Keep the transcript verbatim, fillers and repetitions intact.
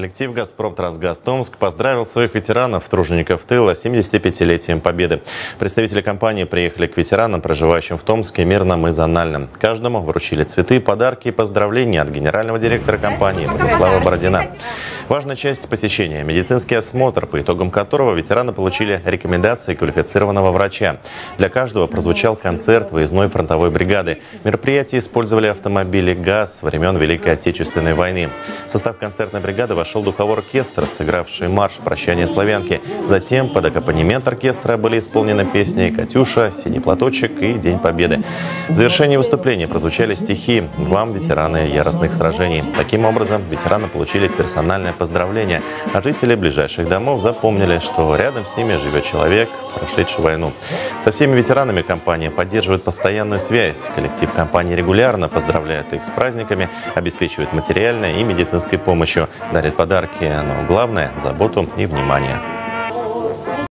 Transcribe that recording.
коллектив «Газпром трансгаз Томск» поздравил своих ветеранов, тружеников тыла с семьдесят пятилетием Победы. Представители компании приехали к ветеранам, проживающим в Томске, мирном и зональном. Каждому вручили цветы, подарки и поздравления от генерального директора компании Владислава Бородина. Важная часть посещения – медицинский осмотр, по итогам которого ветераны получили рекомендации квалифицированного врача. Для каждого прозвучал концерт выездной фронтовой бригады. Мероприятие использовали автомобили «ГАЗ» времен Великой Отечественной войны. В состав концертной бригады вошел духовой оркестр, сыгравший марш «Прощание славянки». Затем под аккомпанемент оркестра были исполнены песни «Катюша», «Синий платочек» и «День Победы». В завершении выступления прозвучали стихи «Вам, ветераны яростных сражений». Таким образом, ветераны получили персональное поздравление, а жители ближайших домов запомнили, что рядом с ними живет человек, прошедший войну. Со всеми ветеранами компания поддерживает постоянную связь. Коллектив компании регулярно поздравляет их с праздниками, обеспечивает материальной и медицинской помощью, дарит подарки, но главное – заботу и внимание.